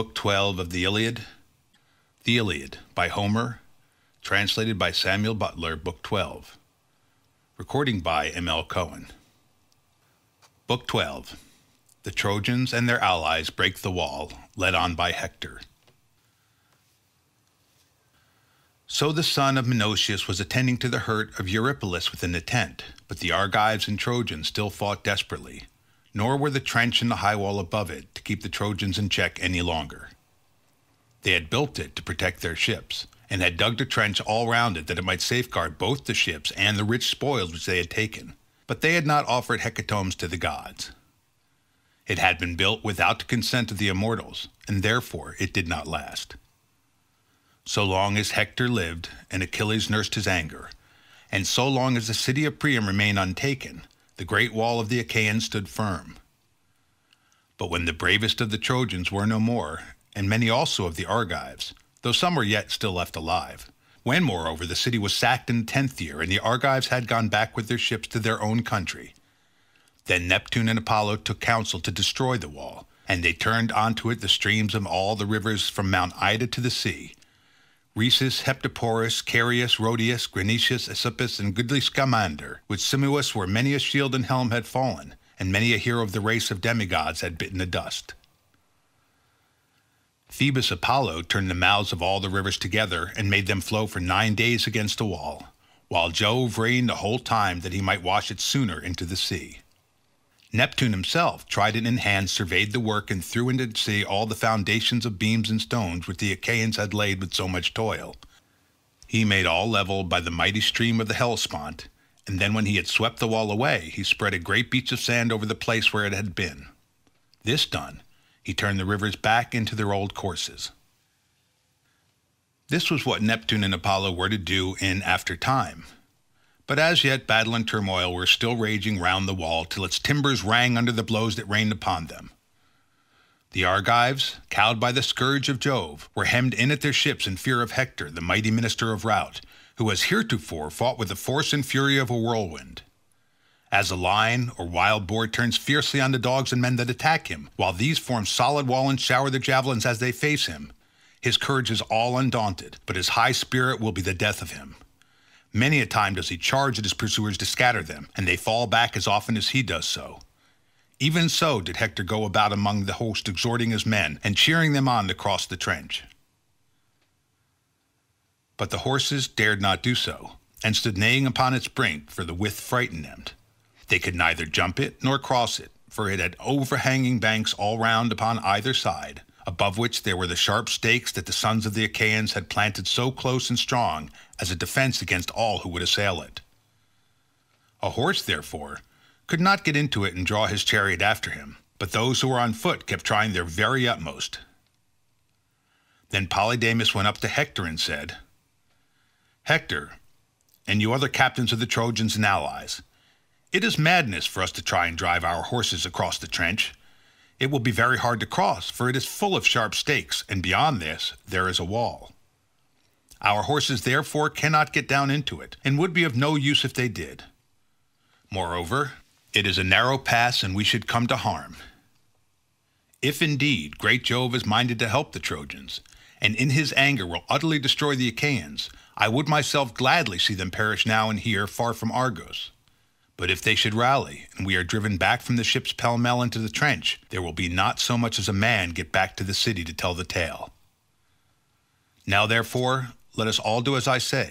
Book 12 of the Iliad. The Iliad by Homer, translated by Samuel Butler, Book 12. Recording by M.L. Cohen. Book 12. The Trojans and their allies break the wall, led on by Hector. So the son of Menoetius was attending to the hurt of Eurypylus within the tent, but the Argives and Trojans still fought desperately, nor were the trench and the high wall above it to keep the Trojans in check any longer. They had built it to protect their ships, and had dug a trench all round it that it might safeguard both the ships and the rich spoils which they had taken, but they had not offered hecatombs to the gods. It had been built without the consent of the immortals, and therefore it did not last. So long as Hector lived, and Achilles nursed his anger, and so long as the city of Priam remained untaken, the great wall of the Achaeans stood firm. But when the bravest of the Trojans were no more, and many also of the Argives, though some were yet still left alive, when moreover the city was sacked in the 10th year, and the Argives had gone back with their ships to their own country, then Neptune and Apollo took counsel to destroy the wall, and they turned onto it the streams of all the rivers from Mount Ida to the sea, Rhesus, Heptoporus, Carius, Rhodius, Grenetius, Aesippus, and goodly Scamander, with Simois where many a shield and helm had fallen, and many a hero of the race of demigods had bitten the dust. Phoebus Apollo turned the mouths of all the rivers together, and made them flow for 9 days against the wall, while Jove reigned the whole time that he might wash it sooner into the sea. Neptune himself, trident in hand, surveyed the work and threw into the sea all the foundations of beams and stones which the Achaeans had laid with so much toil. He made all level by the mighty stream of the Hellespont, and then when he had swept the wall away, he spread a great beach of sand over the place where it had been. This done, he turned the rivers back into their old courses. This was what Neptune and Apollo were to do in after time. But as yet battle and turmoil were still raging round the wall till its timbers rang under the blows that rained upon them. The Argives, cowed by the scourge of Jove, were hemmed in at their ships in fear of Hector, the mighty minister of rout, who as heretofore fought with the force and fury of a whirlwind. As a lion or wild boar turns fiercely on the dogs and men that attack him, while these form solid wall and shower their javelins as they face him, his courage is all undaunted, but his high spirit will be the death of him. Many a time does he charge at his pursuers to scatter them, and they fall back as often as he does so. Even so did Hector go about among the host exhorting his men, and cheering them on to cross the trench. But the horses dared not do so, and stood neighing upon its brink, for the width frightened them. They could neither jump it nor cross it, for it had overhanging banks all round upon either side, above which there were the sharp stakes that the sons of the Achaeans had planted so close and strong as a defense against all who would assail it. A horse, therefore, could not get into it and draw his chariot after him, but those who were on foot kept trying their very utmost. Then Polydamas went up to Hector and said, "Hector, and you other captains of the Trojans and allies, it is madness for us to try and drive our horses across the trench. It will be very hard to cross, for it is full of sharp stakes, and beyond this there is a wall. Our horses therefore cannot get down into it, and would be of no use if they did. Moreover, it is a narrow pass, and we should come to harm. If indeed great Jove is minded to help the Trojans, and in his anger will utterly destroy the Achaeans, I would myself gladly see them perish now and here far from Argos. But if they should rally, and we are driven back from the ships pell-mell into the trench, there will be not so much as a man get back to the city to tell the tale. Now therefore, let us all do as I say.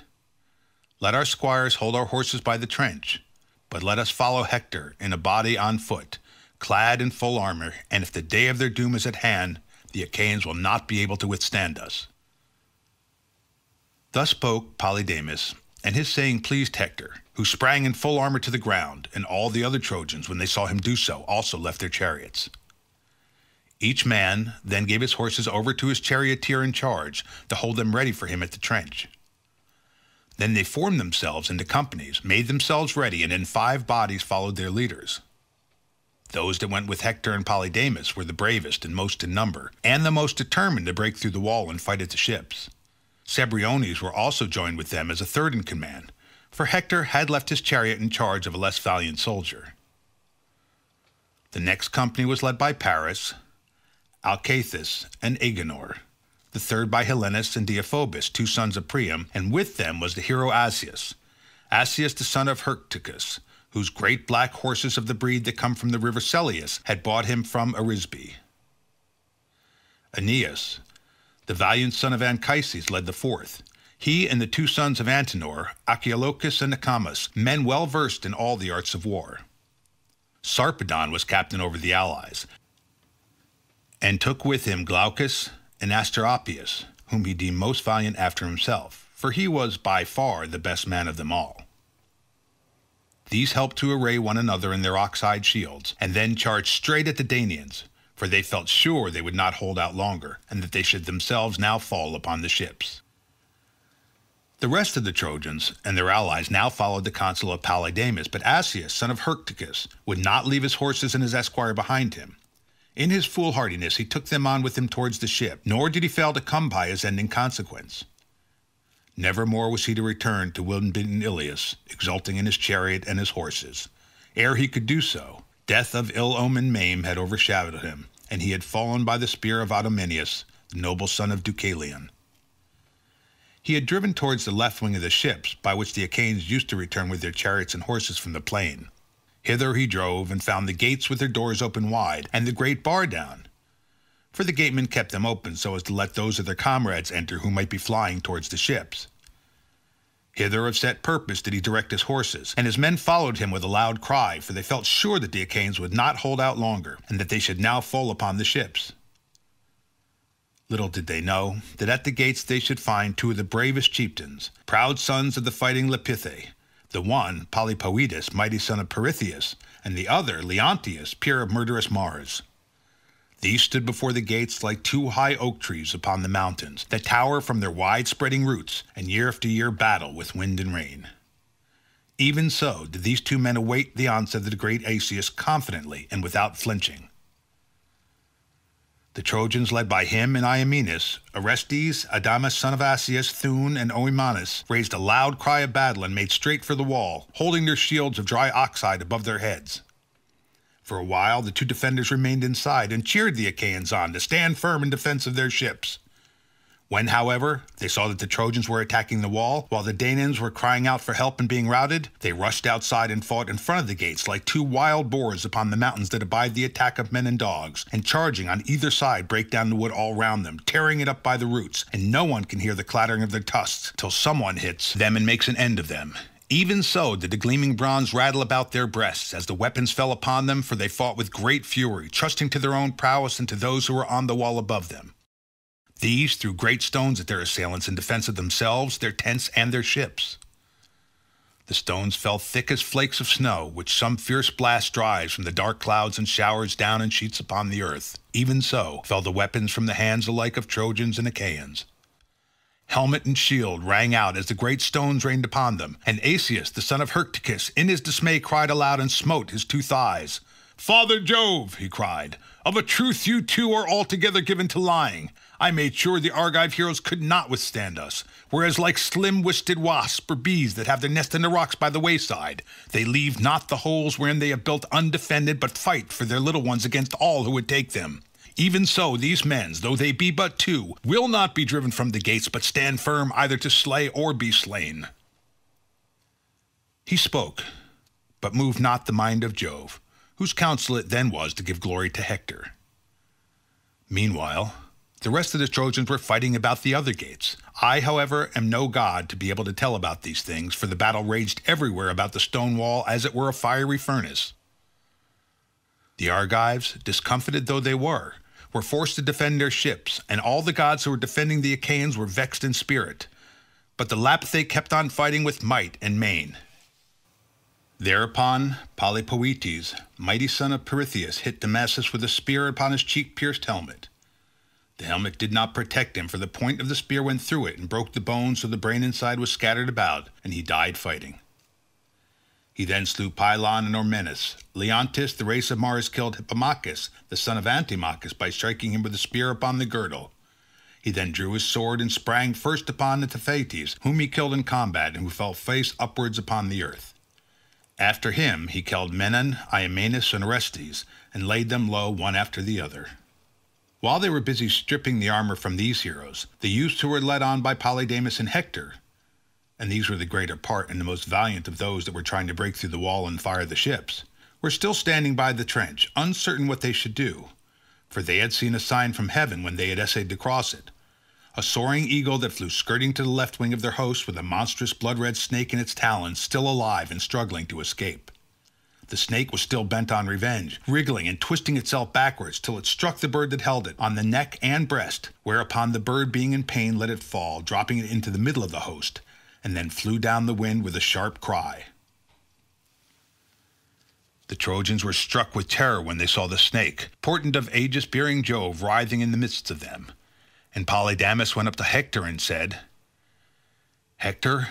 Let our squires hold our horses by the trench, but let us follow Hector in a body on foot, clad in full armor, and if the day of their doom is at hand, the Achaeans will not be able to withstand us." Thus spoke Polydamas, and his saying pleased Hector, who sprang in full armor to the ground, and all the other Trojans, when they saw him do so, also left their chariots. Each man then gave his horses over to his charioteer in charge, to hold them ready for him at the trench. Then they formed themselves into companies, made themselves ready, and in 5 bodies followed their leaders. Those that went with Hector and Polydamas were the bravest and most in number, and the most determined to break through the wall and fight at the ships. Cebriones were also joined with them as a third in command, for Hector had left his chariot in charge of a less valiant soldier. The next company was led by Paris, Alcathous, and Agenor, the third by Helenus and Deiphobus, two sons of Priam, and with them was the hero Asius, Asius the son of Hyrtacus, whose great black horses of the breed that come from the river Selleus had bought him from Arisbe. Aeneas, the valiant son of Anchises, led the fourth. He and the two sons of Antenor, Archeolochus and Acamas, men well versed in all the arts of war. Sarpedon was captain over the allies, and took with him Glaucus and Asteropaeus, whom he deemed most valiant after himself, for he was by far the best man of them all. These helped to array one another in their ox-hide shields, and then charged straight at the Danaans, for they felt sure they would not hold out longer, and that they should themselves now fall upon the ships. The rest of the Trojans and their allies now followed the counsel of Polydamas, but Asius, son of Hyrtacus, would not leave his horses and his esquire behind him. In his foolhardiness he took them on with him towards the ship, nor did he fail to come by his end in consequence. Nevermore was he to return to wind-bitten Ilius, exulting in his chariot and his horses. Ere he could do so, death of ill-omened maim had overshadowed him, and he had fallen by the spear of Idomeneus, the noble son of Deucalion. He had driven towards the left wing of the ships, by which the Achaeans used to return with their chariots and horses from the plain. Hither he drove, and found the gates with their doors open wide, and the great bar down, for the gatemen kept them open so as to let those of their comrades enter who might be flying towards the ships. Hither of set purpose did he direct his horses, and his men followed him with a loud cry, for they felt sure that the Achaeans would not hold out longer, and that they should now fall upon the ships. Little did they know that at the gates they should find two of the bravest chieftains, proud sons of the fighting Lapithae, the one Polypoetes, mighty son of Pirithous, and the other Leonteus, peer of murderous Mars. These stood before the gates like two high oak trees upon the mountains, that tower from their wide-spreading roots, and year after year battle with wind and rain. Even so did these two men await the onset of the great Asius confidently and without flinching. The Trojans, led by him and Iamenes, Orestes, Adamas son of Asius, Thune, and Oemanus, raised a loud cry of battle and made straight for the wall, holding their shields of dry oxhide above their heads. For a while the two defenders remained inside and cheered the Achaeans on to stand firm in defense of their ships. When, however, they saw that the Trojans were attacking the wall, while the Danaans were crying out for help and being routed, they rushed outside and fought in front of the gates like two wild boars upon the mountains that abide the attack of men and dogs, and charging on either side break down the wood all round them, tearing it up by the roots, and no one can hear the clattering of their tusks till someone hits them and makes an end of them. Even so did the gleaming bronze rattle about their breasts as the weapons fell upon them, for they fought with great fury, trusting to their own prowess and to those who were on the wall above them. These threw great stones at their assailants in defense of themselves, their tents, and their ships. The stones fell thick as flakes of snow, which some fierce blast drives from the dark clouds and showers down in sheets upon the earth. Even so fell the weapons from the hands alike of Trojans and Achaeans. Helmet and shield rang out as the great stones rained upon them, and Asius, the son of Hyrtacus, in his dismay cried aloud and smote his two thighs. "Father Jove," he cried, "of a truth you two are altogether given to lying. I made sure the Argive heroes could not withstand us, whereas like slim-wisted wasps or bees that have their nest in the rocks by the wayside, they leave not the holes wherein they have built undefended, but fight for their little ones against all who would take them. Even so these men, though they be but two, will not be driven from the gates, but stand firm either to slay or be slain." He spoke, but moved not the mind of Jove, whose counsel it then was to give glory to Hector. Meanwhile the rest of the Trojans were fighting about the other gates. I, however, am no god to be able to tell about these things, for the battle raged everywhere about the stone wall as it were a fiery furnace. The Argives, discomfited though they were forced to defend their ships, and all the gods who were defending the Achaeans were vexed in spirit. But the Lapithae kept on fighting with might and main. Thereupon Polypoetes, mighty son of Pirithous, hit Damasus with a spear upon his cheek-pierced helmet. The helmet did not protect him, for the point of the spear went through it and broke the bone, so the brain inside was scattered about, and he died fighting. He then slew Pylon and Ormenus. Leonteus, the race of Mars, killed Hippomachus, the son of Antimachus, by striking him with a spear upon the girdle. He then drew his sword and sprang first upon the Nephthaes, whom he killed in combat, and who fell face upwards upon the earth. After him he killed Menon, Iamenes, and Orestes, and laid them low one after the other. While they were busy stripping the armor from these heroes, the youths who were led on by Polydamas and Hector, and these were the greater part and the most valiant of those that were trying to break through the wall and fire the ships, were still standing by the trench, uncertain what they should do, for they had seen a sign from heaven when they had essayed to cross it, a soaring eagle that flew skirting to the left wing of their host with a monstrous blood-red snake in its talons, still alive and struggling to escape. The snake was still bent on revenge, wriggling and twisting itself backwards till it struck the bird that held it on the neck and breast, whereupon the bird, being in pain, let it fall, dropping it into the middle of the host, and then flew down the wind with a sharp cry. The Trojans were struck with terror when they saw the snake, portent of aegis-bearing Jove, writhing in the midst of them. And Polydamas went up to Hector and said, "Hector,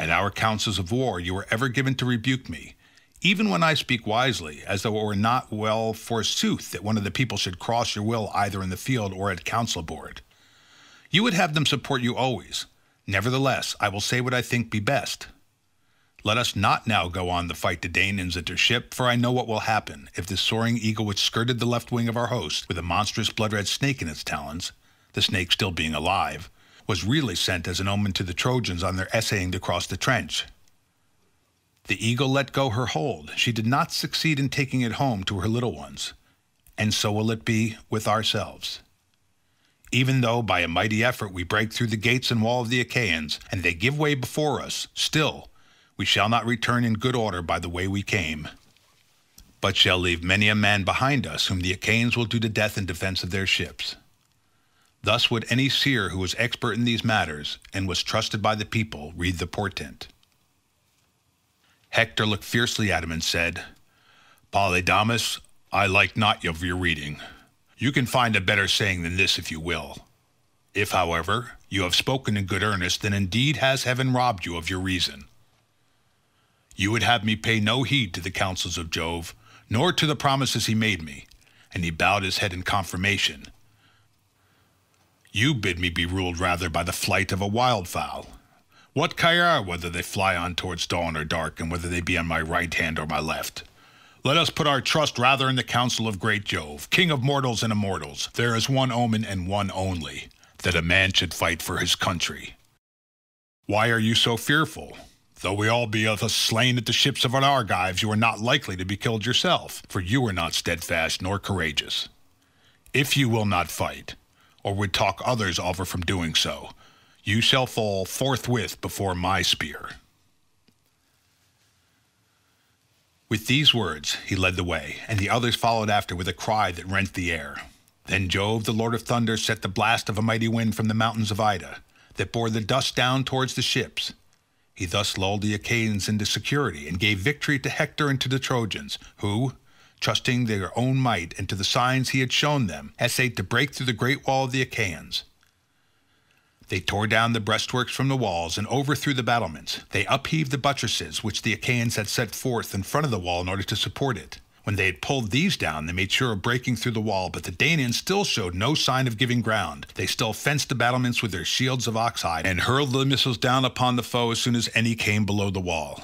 at our councils of war you were ever given to rebuke me, even when I speak wisely, as though it were not well, forsooth, that one of the people should cross your will either in the field or at council board. You would have them support you always. Nevertheless, I will say what I think be best. Let us not now go on to fight the Danaans at their ship, for I know what will happen if this soaring eagle which skirted the left wing of our host, with a monstrous blood-red snake in its talons, the snake still being alive, was really sent as an omen to the Trojans on their essaying to cross the trench. The eagle let go her hold. She did not succeed in taking it home to her little ones, and so will it be with ourselves. Even though by a mighty effort we break through the gates and wall of the Achaeans, and they give way before us, still we shall not return in good order by the way we came, but shall leave many a man behind us whom the Achaeans will do to death in defense of their ships. Thus would any seer who was expert in these matters, and was trusted by the people, read the portent." Hector looked fiercely at him and said, "Polydamas, I like not of your reading. You can find a better saying than this if you will. If, however, you have spoken in good earnest, then indeed has heaven robbed you of your reason. You would have me pay no heed to the counsels of Jove, nor to the promises he made me," and he bowed his head in confirmation. "You bid me be ruled rather by the flight of a wildfowl. What care I whether they fly on towards dawn or dark, and whether they be on my right hand or my left? Let us put our trust rather in the counsel of great Jove, king of mortals and immortals. There is one omen and one only, that a man should fight for his country. Why are you so fearful? Though we all be of us slain at the ships of our Argives, you are not likely to be killed yourself, for you are not steadfast nor courageous. If you will not fight, or would talk others over from doing so, you shall fall forthwith before my spear." With these words he led the way, and the others followed after with a cry that rent the air. Then Jove, the lord of thunder, set the blast of a mighty wind from the mountains of Ida, that bore the dust down towards the ships. He thus lulled the Achaeans into security, and gave victory to Hector and to the Trojans, who, trusting their own might and to the signs he had shown them, essayed to break through the great wall of the Achaeans. They tore down the breastworks from the walls and overthrew the battlements. They upheaved the buttresses which the Achaeans had set forth in front of the wall in order to support it. When they had pulled these down, they made sure of breaking through the wall, but the Danaans still showed no sign of giving ground. They still fenced the battlements with their shields of ox hide, and hurled the missiles down upon the foe as soon as any came below the wall.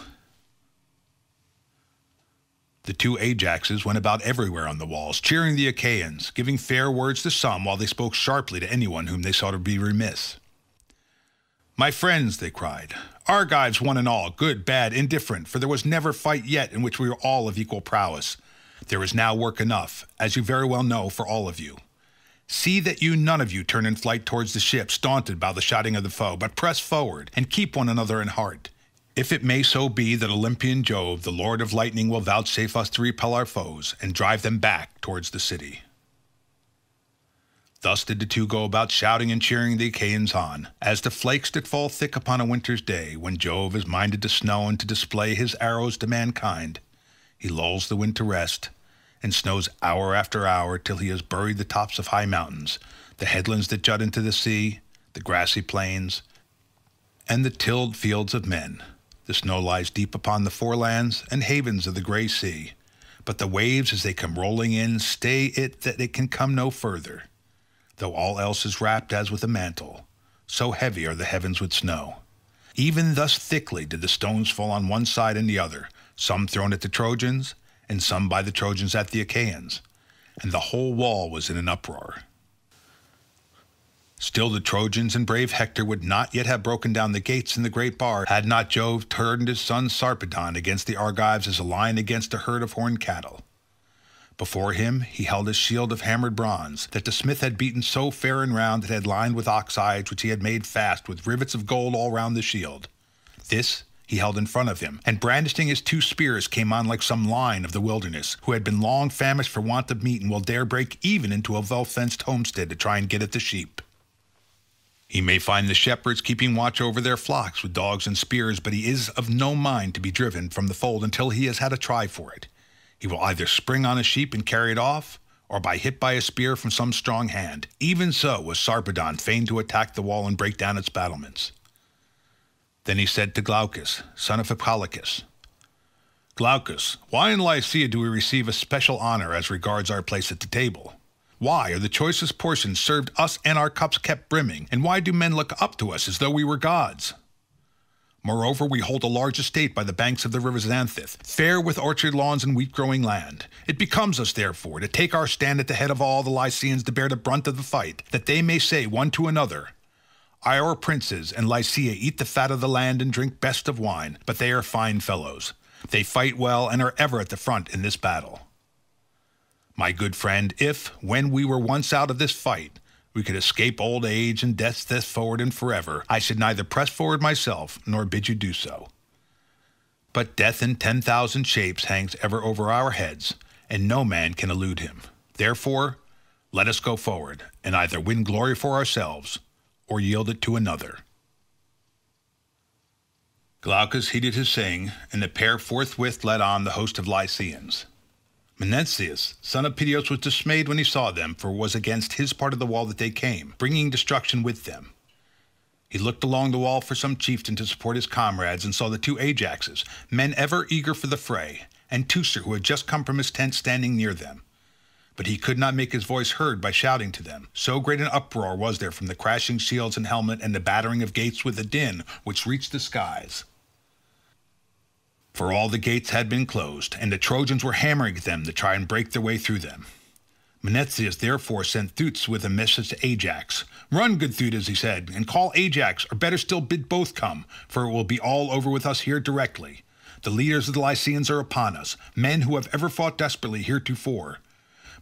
The two Ajaxes went about everywhere on the walls, cheering the Achaeans, giving fair words to some, while they spoke sharply to anyone whom they saw to be remiss. "My friends," they cried, "Argives one and all, good, bad, indifferent, for there was never fight yet in which we were all of equal prowess. There is now work enough, as you very well know, for all of you. See that you none of you turn in flight towards the ships, daunted by the shouting of the foe, but press forward, and keep one another in heart. If it may so be that Olympian Jove, the lord of lightning, will vouchsafe us to repel our foes, and drive them back towards the city." Thus did the two go about shouting and cheering the Achaeans on, as the flakes that fall thick upon a winter's day, when Jove is minded to snow and to display his arrows to mankind. He lulls the wind to rest, and snows hour after hour till he has buried the tops of high mountains, the headlands that jut into the sea, the grassy plains, and the tilled fields of men. The snow lies deep upon the forelands and havens of the grey sea, but the waves as they come rolling in stay it that it can come no further, though all else is wrapped as with a mantle, so heavy are the heavens with snow. Even thus thickly did the stones fall on one side and the other, some thrown at the Trojans, and some by the Trojans at the Achaeans, and the whole wall was in an uproar. Still the Trojans and brave Hector would not yet have broken down the gates in the great bar had not Jove turned his son Sarpedon against the Argives as a lion against a herd of horned cattle. Before him he held a shield of hammered bronze that the smith had beaten so fair and round it had lined with ox-hides which he had made fast with rivets of gold all round the shield. This he held in front of him, and brandishing his two spears came on like some lion of the wilderness, who had been long famished for want of meat and will dare break even into a well-fenced homestead to try and get at the sheep. He may find the shepherds keeping watch over their flocks with dogs and spears, but he is of no mind to be driven from the fold until he has had a try for it. He will either spring on a sheep and carry it off, or be hit by a spear from some strong hand. Even so was Sarpedon fain to attack the wall and break down its battlements. Then he said to Glaucus, son of Hippolochus, Glaucus, why in Lycia do we receive a special honor as regards our place at the table? Why are the choicest portions served us and our cups kept brimming, and why do men look up to us as though we were gods? Moreover, we hold a large estate by the banks of the river Xanthus, fair with orchard lawns and wheat-growing land. It becomes us, therefore, to take our stand at the head of all the Lycians to bear the brunt of the fight, that they may say one to another, Our princes and Lycia eat the fat of the land and drink best of wine, but they are fine fellows. They fight well and are ever at the front in this battle. My good friend, if, when we were once out of this fight, we could escape old age and death thenceforward and forever, I should neither press forward myself nor bid you do so. But death in 10,000 shapes hangs ever over our heads, and no man can elude him. Therefore, let us go forward, and either win glory for ourselves, or yield it to another. Glaucus heeded his saying, and the pair forthwith led on the host of Lycians. Menestheus, son of Pirithous, was dismayed when he saw them, for it was against his part of the wall that they came, bringing destruction with them. He looked along the wall for some chieftain to support his comrades, and saw the two Ajaxes, men ever eager for the fray, and Teucer, who had just come from his tent, standing near them. But he could not make his voice heard by shouting to them, so great an uproar was there from the crashing shields and helmet and the battering of gates with a din which reached the skies. For all the gates had been closed, and the Trojans were hammering at them to try and break their way through them. Menoetius therefore sent Theudas with a message to Ajax. Run, good Theudas, he said, and call Ajax, or better still bid both come, for it will be all over with us here directly. The leaders of the Lycians are upon us, men who have ever fought desperately heretofore.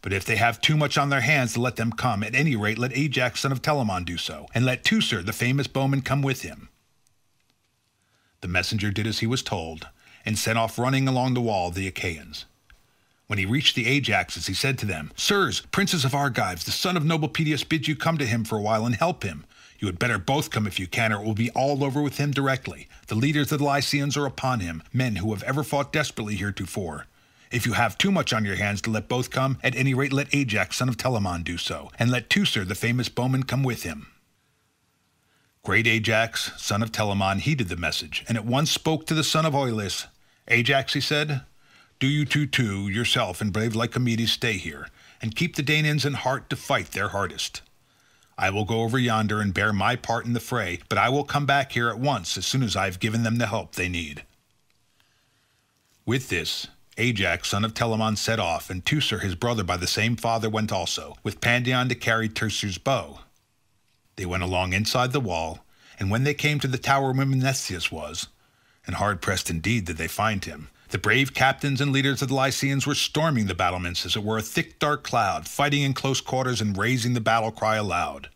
But if they have too much on their hands to let them come, at any rate let Ajax son of Telamon do so, and let Teucer, the famous bowman, come with him. The messenger did as he was told, and sent off running along the wall the Achaeans. When he reached the Ajaxes, he said to them, Sirs, princes of Argives, the son of noble Peteus bids you come to him for a while and help him. You had better both come if you can, or it will be all over with him directly. The leaders of the Lycians are upon him, men who have ever fought desperately heretofore. If you have too much on your hands to let both come, at any rate let Ajax son of Telamon do so, and let Teucer, the famous bowman, come with him. Great Ajax, son of Telamon, heeded the message, and at once spoke to the son of Oileus. Ajax, he said, do you too, yourself and brave Lycomedes stay here, and keep the Danaans in heart to fight their hardest. I will go over yonder and bear my part in the fray, but I will come back here at once as soon as I have given them the help they need. With this, Ajax, son of Telamon, set off, and Teucer, his brother by the same father, went also, with Pandion to carry Teucer's bow. They went along inside the wall, and when they came to the tower where Mnestheus was, and hard-pressed indeed did they find him, the brave captains and leaders of the Lycians were storming the battlements as it were a thick dark cloud, fighting in close quarters and raising the battle-cry aloud.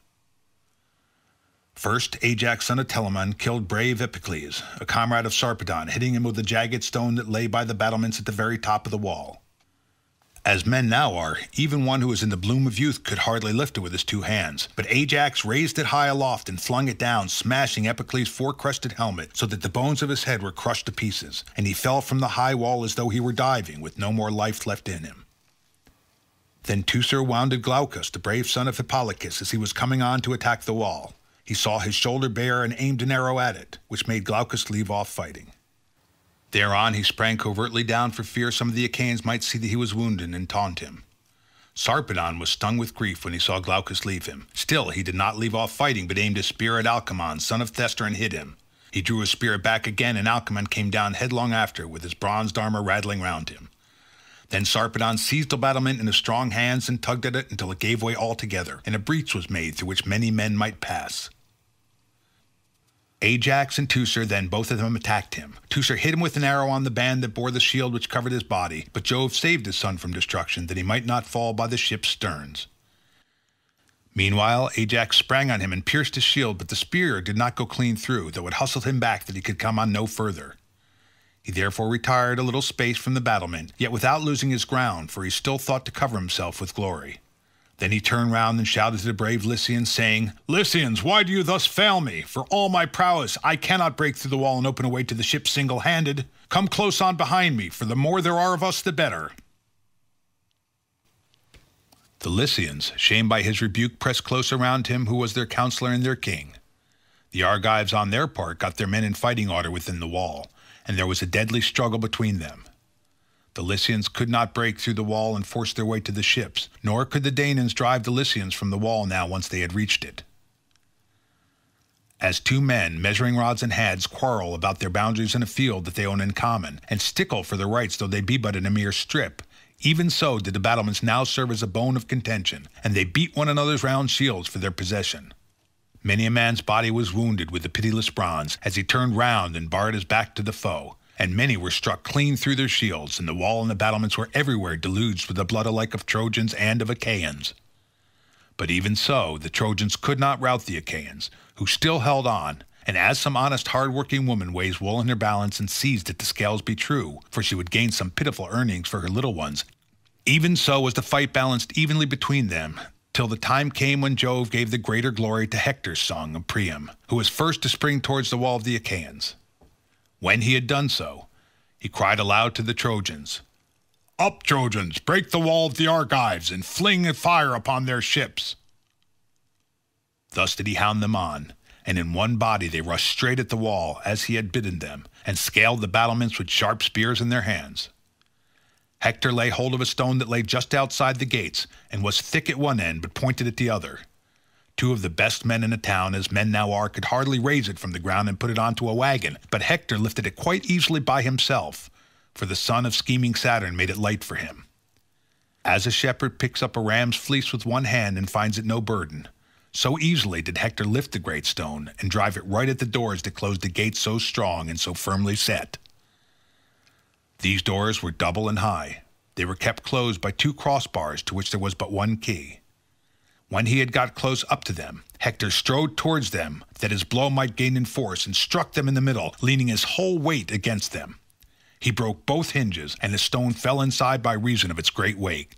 First Ajax son of Telamon killed brave Epicles, a comrade of Sarpedon, hitting him with a jagged stone that lay by the battlements at the very top of the wall. As men now are, even one who is in the bloom of youth could hardly lift it with his two hands, but Ajax raised it high aloft and flung it down, smashing Epicles' four-crested helmet so that the bones of his head were crushed to pieces, and he fell from the high wall as though he were diving, with no more life left in him. Then Teucer wounded Glaucus, the brave son of Hippolochus, as he was coming on to attack the wall. He saw his shoulder bare and aimed an arrow at it, which made Glaucus leave off fighting. Thereon he sprang covertly down for fear some of the Achaeans might see that he was wounded and taunt him. Sarpedon was stung with grief when he saw Glaucus leave him. Still he did not leave off fighting, but aimed his spear at Alcmaeon, son of Thestor, and hit him. He drew his spear back again, and Alcmaeon came down headlong after, with his bronzed armor rattling round him. Then Sarpedon seized the battlement in his strong hands and tugged at it until it gave way altogether, and a breach was made through which many men might pass. Ajax and Teucer then both of them attacked him. Teucer hit him with an arrow on the band that bore the shield which covered his body, but Jove saved his son from destruction that he might not fall by the ship's sterns. Meanwhile, Ajax sprang on him and pierced his shield, but the spear did not go clean through, though it hustled him back that he could come on no further. He therefore retired a little space from the battlement, yet without losing his ground, for he still thought to cover himself with glory. Then he turned round and shouted to the brave Lycians, saying, "Lycians, why do you thus fail me? For all my prowess, I cannot break through the wall and open a way to the ship single-handed. Come close on behind me, for the more there are of us, the better." The Lycians, shamed by his rebuke, pressed close around him, who was their counselor and their king. The Argives, on their part, got their men in fighting order within the wall, and there was a deadly struggle between them. The Lycians could not break through the wall and force their way to the ships, nor could the Danaans drive the Lycians from the wall now once they had reached it. As two men, measuring rods and hads, quarrel about their boundaries in a field that they own in common, and stickle for their rights though they be but in a mere strip, even so did the battlements now serve as a bone of contention, and they beat one another's round shields for their possession. Many a man's body was wounded with the pitiless bronze, as he turned round and barred his back to the foe, and many were struck clean through their shields, and the wall and the battlements were everywhere deluged with the blood alike of Trojans and of Achaeans. But even so, the Trojans could not rout the Achaeans, who still held on, and as some honest hard-working woman weighs wool in her balance and sees that the scales be true, for she would gain some pitiful earnings for her little ones, even so was the fight balanced evenly between them, till the time came when Jove gave the greater glory to Hector's song of Priam, who was first to spring towards the wall of the Achaeans. When he had done so, he cried aloud to the Trojans, "Up, Trojans, break the wall of the Argives, and fling a fire upon their ships." Thus did he hound them on, and in one body they rushed straight at the wall, as he had bidden them, and scaled the battlements with sharp spears in their hands. Hector lay hold of a stone that lay just outside the gates, and was thick at one end, but pointed at the other. Two of the best men in the town, as men now are, could hardly raise it from the ground and put it onto a wagon, but Hector lifted it quite easily by himself, for the son of scheming Saturn made it light for him. As a shepherd picks up a ram's fleece with one hand and finds it no burden, so easily did Hector lift the great stone and drive it right at the doors that closed the gates so strong and so firmly set. These doors were double and high. They were kept closed by two crossbars to which there was but one key. When he had got close up to them, Hector strode towards them that his blow might gain in force and struck them in the middle, leaning his whole weight against them. He broke both hinges, and the stone fell inside by reason of its great weight.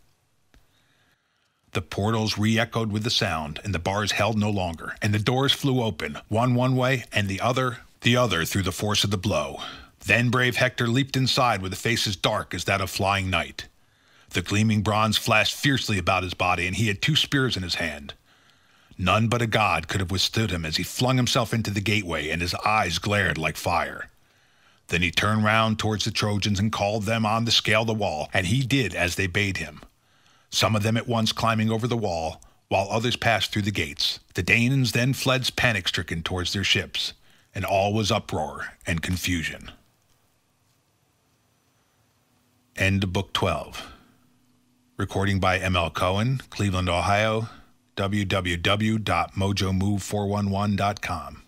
The portals re-echoed with the sound, and the bars held no longer, and the doors flew open, one way and the other through the force of the blow. Then brave Hector leaped inside with a face as dark as that of flying night. The gleaming bronze flashed fiercely about his body, and he had two spears in his hand. None but a god could have withstood him as he flung himself into the gateway, and his eyes glared like fire. Then he turned round towards the Trojans and called them on to scale the wall, and he did as they bade him. Some of them at once climbing over the wall, while others passed through the gates. The Danaans then fled panic-stricken towards their ships, and all was uproar and confusion. End of Book 12. Recording by M. L. Cohen, Cleveland, Ohio, www.mojomove411.com.